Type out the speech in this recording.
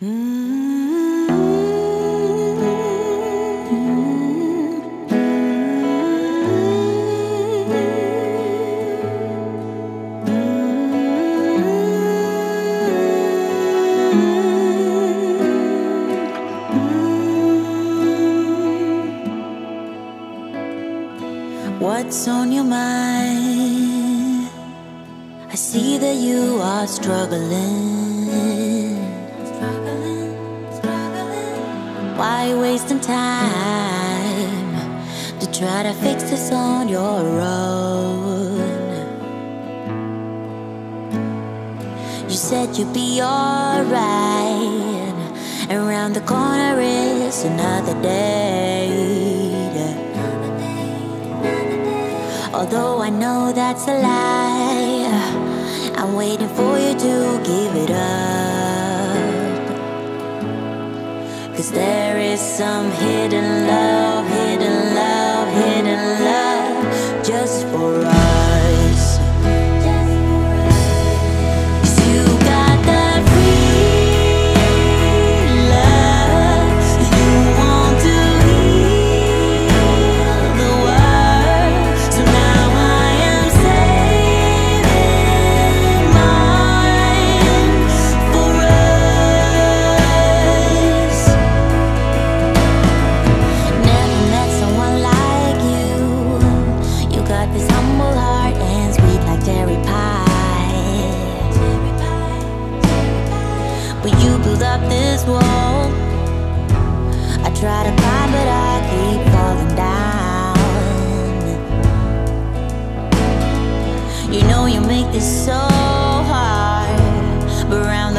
What's on your mind? I see that you are struggling. Why wasting time to try to fix this on your own? You said you'd be alright, and round the corner is another day. Although I know that's a lie, I'm waiting for you to give it up. Cause there is some hidden love, hidden love, hidden love just for us. This wall I try to climb, but I keep falling down. You know you make this so hard, but round the